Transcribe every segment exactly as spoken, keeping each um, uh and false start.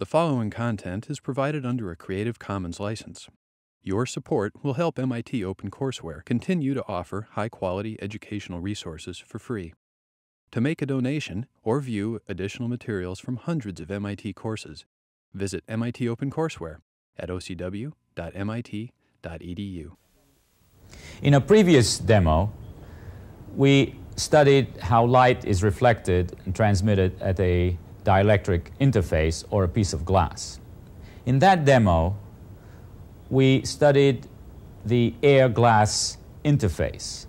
The following content is provided under a Creative Commons license. Your support will help M I T OpenCourseWare continue to offer high-quality educational resources for free. To make a donation or view additional materials from hundreds of M I T courses, visit M I T OpenCourseWare at o c w dot m i t dot e d u. In a previous demo, we studied how light is reflected and transmitted at a dielectric interface or a piece of glass. In that demo, we studied the air-glass interface.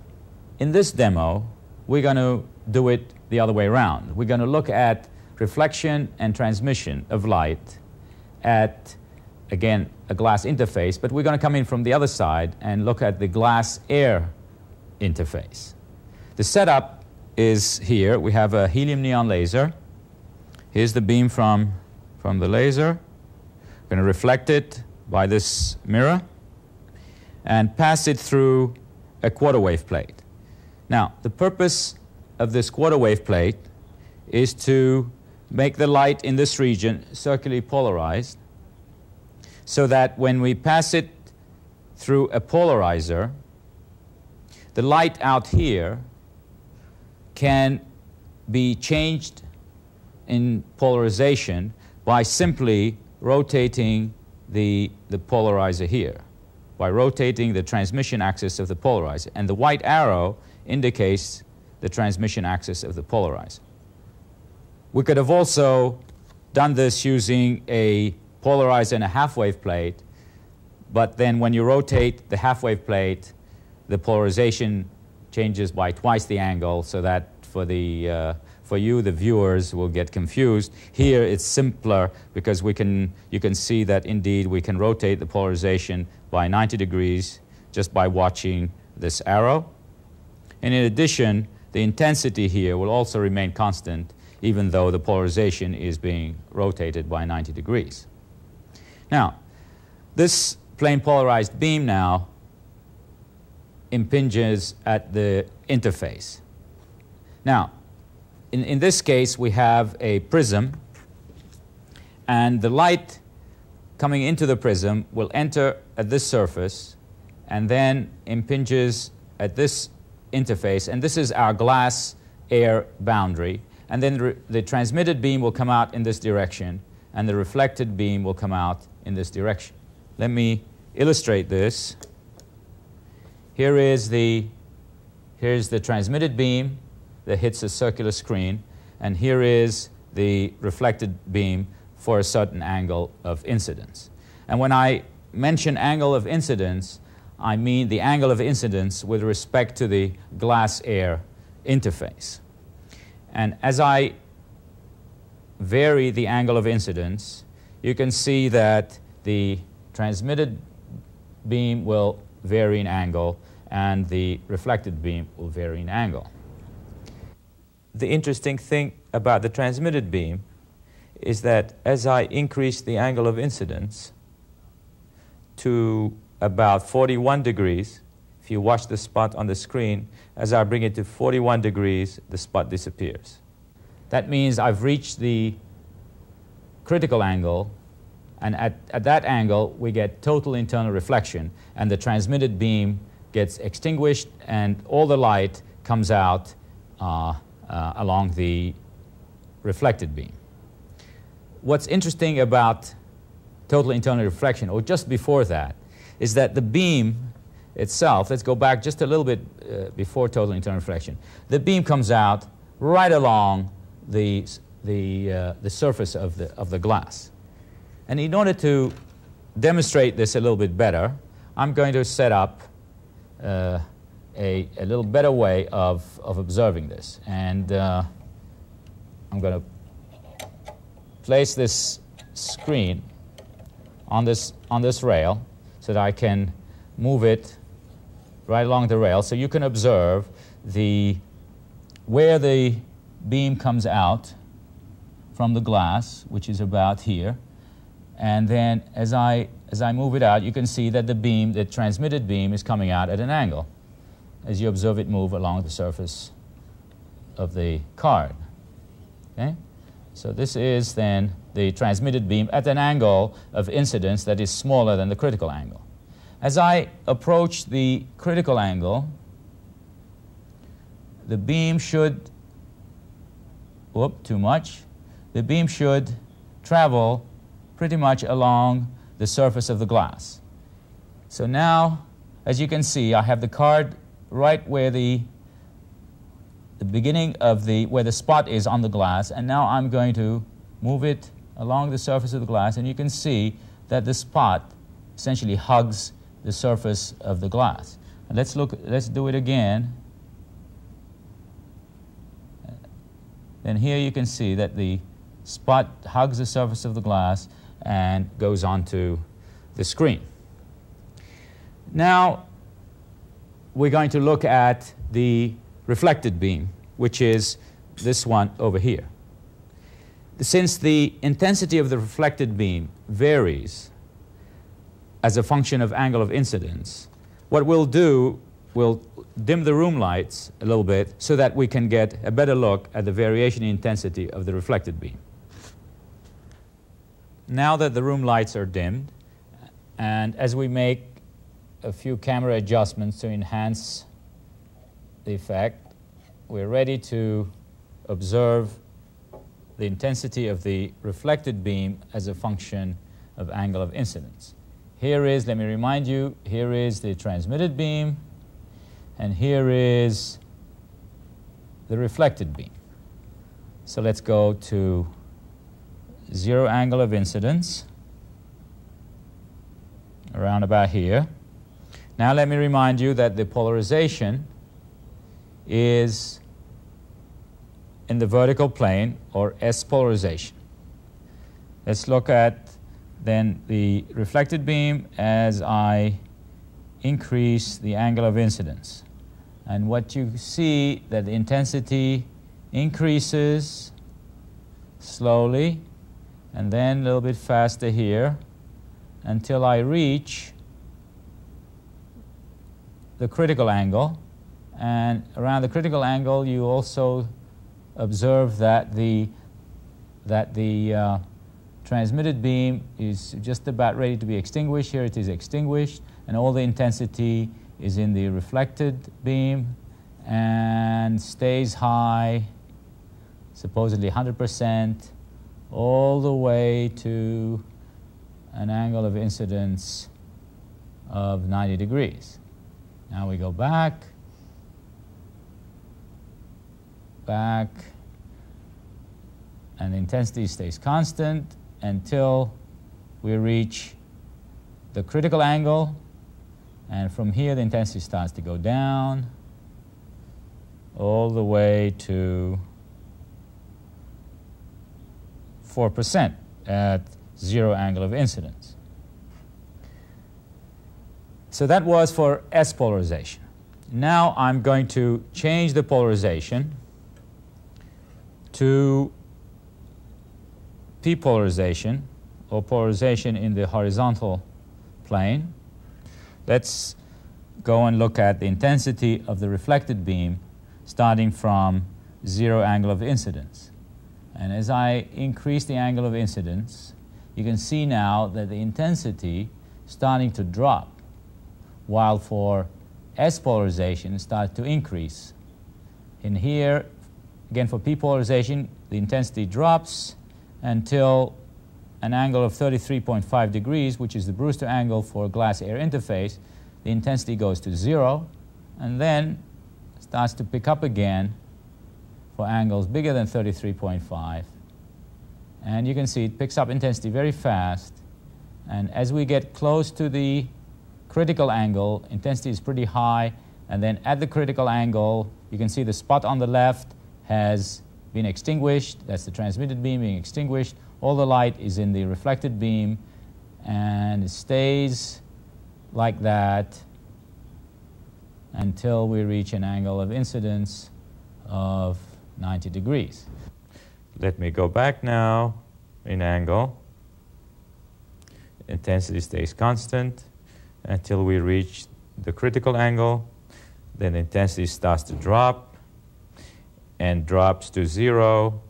In this demo, we're going to do it the other way around. We're going to look at reflection and transmission of light at, again, a glass interface, but we're going to come in from the other side and look at the glass-air interface. The setup is here. We have a helium-neon laser. Here's the beam from, from the laser. I'm going to reflect it by this mirror and pass it through a quarter wave plate. Now, the purpose of this quarter wave plate is to make the light in this region circularly polarized so that when we pass it through a polarizer, the light out here can be changed in polarization by simply rotating the, the polarizer here, by rotating the transmission axis of the polarizer. And the white arrow indicates the transmission axis of the polarizer. We could have also done this using a polarizer and a half-wave plate, but then when you rotate the half-wave plate, the polarization changes by twice the angle, so that for the uh, For you, the viewers will get confused. Here it's simpler because we can, you can see that indeed we can rotate the polarization by ninety degrees just by watching this arrow. And in addition, the intensity here will also remain constant even though the polarization is being rotated by ninety degrees. Now, this plane polarized beam now impinges at the interface. Now, In, in this case, we have a prism, and the light coming into the prism will enter at this surface and then impinges at this interface, and this is our glass-air boundary, and then the, the transmitted beam will come out in this direction, and the reflected beam will come out in this direction. Let me illustrate this. Here is the, here's the transmitted beam that hits a circular screen, and here is the reflected beam for a certain angle of incidence. And when I mention angle of incidence, I mean the angle of incidence with respect to the glass-air interface. And as I vary the angle of incidence, you can see that the transmitted beam will vary in angle, and the reflected beam will vary in angle. The interesting thing about the transmitted beam is that as I increase the angle of incidence to about forty-one degrees, if you watch the spot on the screen, as I bring it to forty-one degrees, the spot disappears. That means I've reached the critical angle, and at, at that angle we get total internal reflection, and the transmitted beam gets extinguished and all the light comes out uh, Uh, along the reflected beam. What's interesting about total internal reflection, or just before that, is that the beam itself, let's go back just a little bit uh, before total internal reflection, the beam comes out right along the, the, uh, the surface of the, of the glass. And in order to demonstrate this a little bit better, I'm going to set up uh, A, a little better way of, of observing this. And uh, I'm going to place this screen on this, on this rail so that I can move it right along the rail so you can observe the, where the beam comes out from the glass, which is about here. And then as I, as I move it out, you can see that the beam, the transmitted beam, is coming out at an angle, as you observe it move along the surface of the card. Okay? So this is then the transmitted beam at an angle of incidence that is smaller than the critical angle. As I approach the critical angle, the beam should, whoop, too much, the beam should travel pretty much along the surface of the glass. So now, as you can see, I have the card right where the the beginning of the, where the spot is on the glass, and now I'm going to move it along the surface of the glass, and you can see that the spot essentially hugs the surface of the glass. And let's look, let's do it again. Then here you can see that the spot hugs the surface of the glass and goes onto the screen. Now we're going to look at the reflected beam, which is this one over here. Since the intensity of the reflected beam varies as a function of angle of incidence, what we'll do, we'll dim the room lights a little bit so that we can get a better look at the variation in intensity of the reflected beam. Now that the room lights are dimmed, and as we make a few camera adjustments to enhance the effect, we're ready to observe the intensity of the reflected beam as a function of angle of incidence. Here is, let me remind you, here is the transmitted beam, and here is the reflected beam. So let's go to zero angle of incidence, around about here. Now let me remind you that the polarization is in the vertical plane, or S polarization. Let's look at then the reflected beam as I increase the angle of incidence. And what you see that the intensity increases slowly and then a little bit faster here until I reach the critical angle. And around the critical angle, you also observe that the, that the uh, transmitted beam is just about ready to be extinguished. Here it is extinguished, and all the intensity is in the reflected beam and stays high, supposedly one hundred percent, all the way to an angle of incidence of ninety degrees. Now we go back. back, and the intensity stays constant until we reach the critical angle, and from here the intensity starts to go down all the way to four percent at zero angle of incidence. So that was for S polarization. Now I'm going to change the polarization to P polarization, or polarization in the horizontal plane. Let's go and look at the intensity of the reflected beam starting from zero angle of incidence. And as I increase the angle of incidence, you can see now that the intensity is starting to drop, while for S polarization it starts to increase. In here, again, for P polarization, the intensity drops until an angle of thirty-three point five degrees, which is the Brewster angle for glass-air interface. The intensity goes to zero, and then starts to pick up again for angles bigger than thirty-three point five. And you can see it picks up intensity very fast. And as we get close to the critical angle, intensity is pretty high. And then at the critical angle, you can see the spot on the left has been extinguished. That's the transmitted beam being extinguished. All the light is in the reflected beam, and it stays like that until we reach an angle of incidence of ninety degrees. Let me go back now in angle. Intensity stays constant until we reach the critical angle. Then intensity starts to drop and drops to zero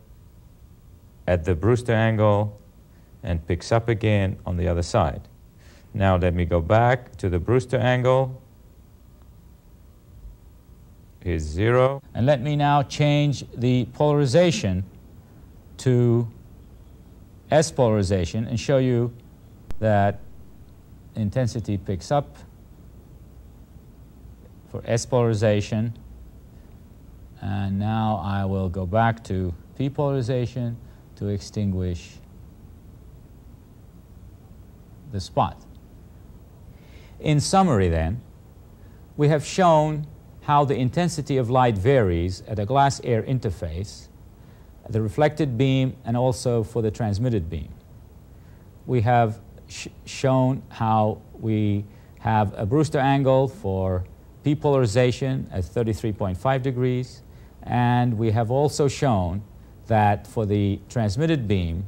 at the Brewster angle and picks up again on the other side. Now let me go back to the Brewster angle. Here's zero. And let me now change the polarization to S polarization and show you that intensity picks up for S polarization. And now I will go back to P polarization to extinguish the spot. In summary then, we have shown how the intensity of light varies at a glass-air interface, the reflected beam, and also for the transmitted beam. We have sh shown how we have a Brewster angle for P polarization at thirty-three point five degrees, and we have also shown that for the transmitted beam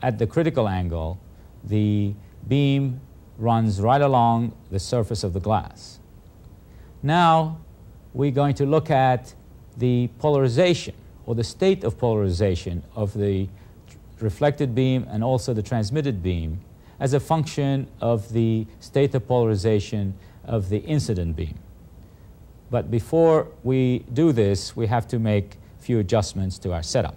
at the critical angle, the beam runs right along the surface of the glass. Now we're going to look at the polarization or the state of polarization of the reflected beam and also the transmitted beam as a function of the state of polarization of the incident beam. But before we do this, we have to make a few adjustments to our setup.